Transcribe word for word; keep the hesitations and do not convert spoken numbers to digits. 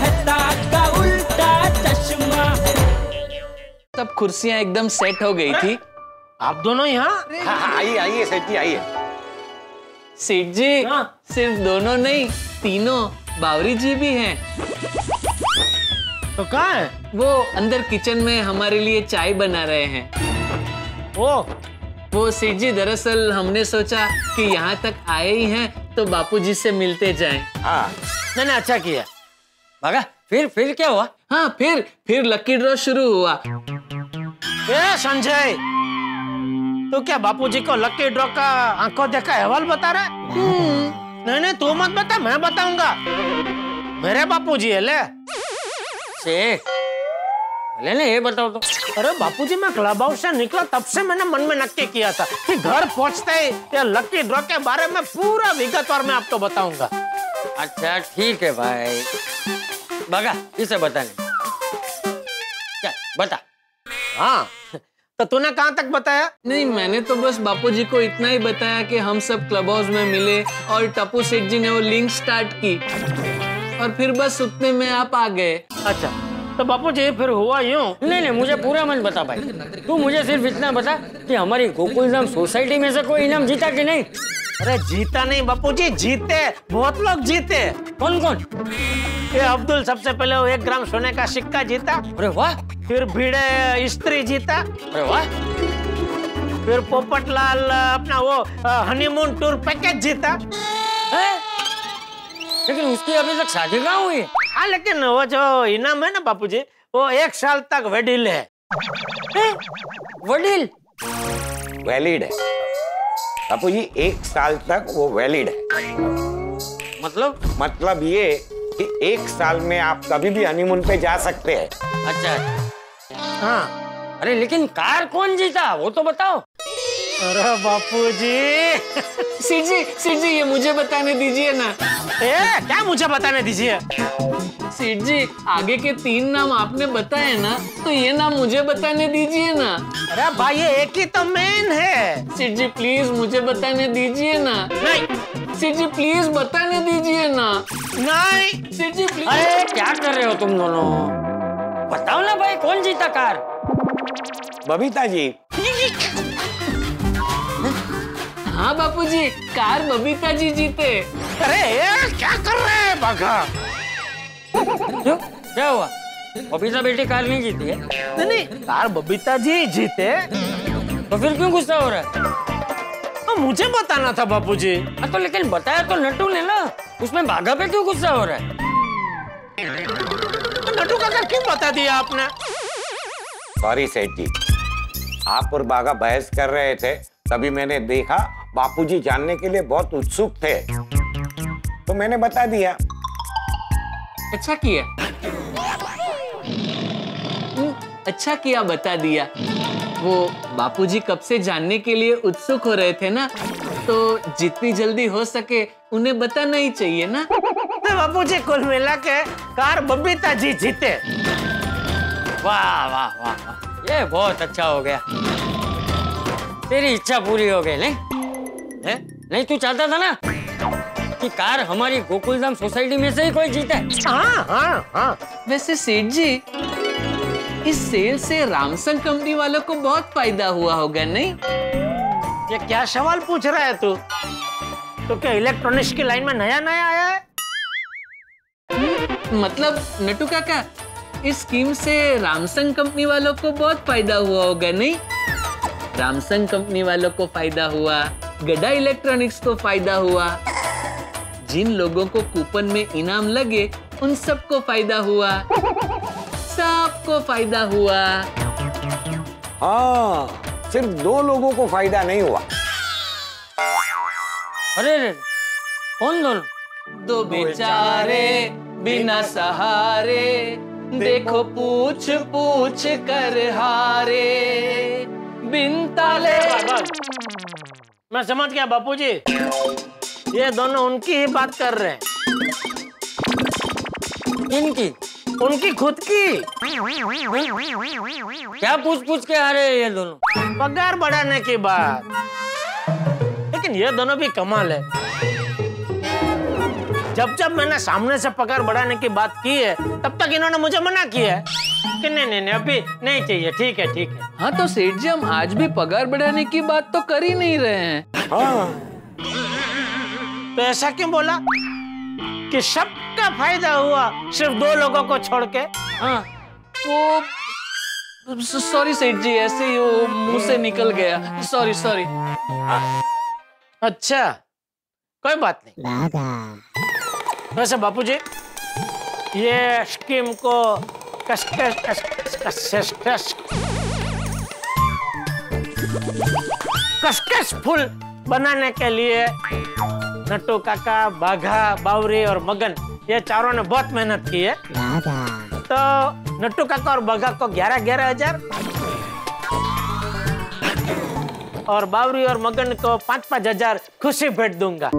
चाहता का उल्टा चश्मा। सब कुर्सियां एकदम सेट हो गई थी। आप दोनों यहाँ? हाँ, आइए आइए सेठ जी आइए। सेठ जी सिर्फ दोनों नहीं तीनों बावरी जी भी हैं। तो कहाँ है वो? अंदर किचन में हमारे लिए चाय बना रहे हैं। ओ वो सेठ जी दरअसल हमने सोचा कि यहाँ तक आए ही हैं तो बापूजी से मिलते जाएं। हाँ मैंने अच्छा किया। मगर फिर फिर क्या हुआ? हाँ फिर फिर लकी ड्रॉ शुरू हुआ। ए संजय तो क्या बापूजी को लकी ड्रॉ का आंखों देखा अहवाल बता रहा है? नहीं नहीं तू मत बता, मैं बताऊंगा। मेरे बापूजी है ले से ले ले ये बताओ तो। अरे बापूजी मैं क्लब हाउस से निकला तब से मैंने मन में नक्की किया था कि घर पहुंचते ही ये लकी ड्रॉ के बारे में पूरा विगतवार मैं आपको बताऊंगा। अच्छा ठीक है भाई। बगा इसे बता नहीं चल बता। हाँ तो तूने कहाँ तक बताया? नहीं मैंने तो बस बापूजी को इतना ही बताया कि हम सब क्लब हाउस में मिले और टप्पू सेठ जी ने वो लिंक स्टार्ट की और फिर बस उतने में आप आ गए। अच्छा तो बापू जी फिर हुआ यूं। नहीं नहीं मुझे पूरा मत बता भाई, तू मुझे सिर्फ इतना बता कि हमारी गोकुलधाम सोसाइटी में से कोई इनाम जीता कि नहीं? अरे जीता नहीं बापू जी, जीते बहुत लोग जीते। कौन कौन? ये अब्दुल सबसे पहले वो एक ग्राम सोने का सिक्का जीता। अरे वाह। फिर भिड़े स्त्री जीता। अरे वाह। फिर पोपटलाल अपना वो हनीमून टूर पैकेज जीता। लेकिन उसकी अभी तक शादी कहाँ हुई? हाँ लेकिन वो जो इनाम है ना बापूजी वो एक साल तक वैलिड है। वैलिड? वैलिड है बापूजी, एक साल तक वो वैलिड है। मतलब? मतलब ये कि एक साल में आप कभी भी हनीमून पे जा सकते हैं। अच्छा हाँ। अरे लेकिन कार कौन जीता वो तो बताओ। अरे बापूजी सेठ जी सेठ जी ये मुझे बताने दीजिए ना। ए, क्या मुझे बताने दीजिए? सेठ जी आगे के तीन नाम आपने बताए ना तो ये नाम मुझे बताने दीजिए ना। अरे भाई ये एक ही तो मेन है। सेठ जी प्लीज मुझे बताने दीजिए ना। नहीं सेठ जी प्लीज बताने दीजिए ना। नहीं सेठ जी प्लीज। अरे क्या कर रहे हो तुम दोनों? बताओ ना भाई कौन जीता कार? बबीता जी। हाँ बापूजी कार बबीता जी जीते। अरे क्या कर रहे हैं बगा? क्यों क्या हुआ? बबीता बेटी कार नहीं जीती है। नहीं नहीं कार बबीता जी जीते। तो फिर क्यों गुस्सा हो रहा है? तो मुझे बताना था बापूजी। तो लेकिन बताया तो नटू ने ना, उसमें बाघा पे क्यों गुस्सा हो रहा है? तो नटू का क्यों बता दिया आपने? सॉरी सेठ जी आप और बाघा बहस कर रहे थे तभी मैंने देखा बापूजी जानने के लिए बहुत उत्सुक थे तो मैंने बता दिया। अच्छा किया अच्छा किया बता दिया। वो बापूजी कब से जानने के लिए उत्सुक हो रहे थे ना तो जितनी जल्दी हो सके उन्हें बताना ही चाहिए ना। तो बापूजी कुल मिला के कार बबीता जी जीते। वाह वाह वाह ये बहुत अच्छा हो गया, तेरी इच्छा पूरी हो गई। नहीं है? नहीं तू चाहता था ना कि कार हमारी गोकुलधाम सोसाइटी में से ही कोई जीते। हाँ हाँ हाँ। वैसे सेठ जी इस सेल से रामसंग कंपनी वालों को बहुत फायदा हुआ होगा नहीं? ये क्या सवाल पूछ रहा है तू? तो क्या इलेक्ट्रॉनिक्स की लाइन में नया नया आया है? मतलब नटू काका इस स्कीम से रामसंग कंपनी वालों को बहुत फायदा हुआ होगा नहीं? रामसंग कंपनी वालों को फायदा हुआ, गडा इलेक्ट्रॉनिक्स को फायदा हुआ, जिन लोगों को कूपन में इनाम लगे उन सबको फायदा हुआ, सबको फायदा हुआ। हाँ सिर्फ दो लोगों को फायदा नहीं हुआ। अरे रे कौन दो? दो बेचारे बिना सहारे देखो पूछ पूछ कर हारे बिन ताले। मैं समझ गया बापूजी, ये दोनों उनकी ही बात कर रहे हैं। इनकी? उनकी खुद की। क्या पूछ पूछ के आ रहे हैं ये दोनों? पगार बढ़ाने की बात। लेकिन ये दोनों भी कमाल है। जब जब मैंने सामने से पगार बढ़ाने की बात की है तब तक इन्होंने मुझे मना किया है कि नहीं नहीं नहीं अभी नहीं चाहिए। ठीक है ठीक है। हाँ तो सेठ जी हम आज भी पगार बढ़ाने की बात तो कर ही नहीं रहे हैं। हाँ। तो ऐसा क्यों बोला कि सबका फायदा हुआ सिर्फ दो लोगों को छोड़ के। हाँ वो सॉरी सेठ जी ऐसे ही वो मुंह से निकल गया। Sorry sorry. अच्छा कोई बात नहीं। वैसे बापूजी ये स्कीम को कस कस कस कस कस कस कस फुल बनाने के लिए नट्टू काका, बाघा, बावरी और मगन ये चारों ने बहुत मेहनत की है। तो नट्टू काका और बाघा को ग्यारह ग्यारह हजार और बावरी और मगन को पाँच पाँच हजार खुशी भेंट दूंगा।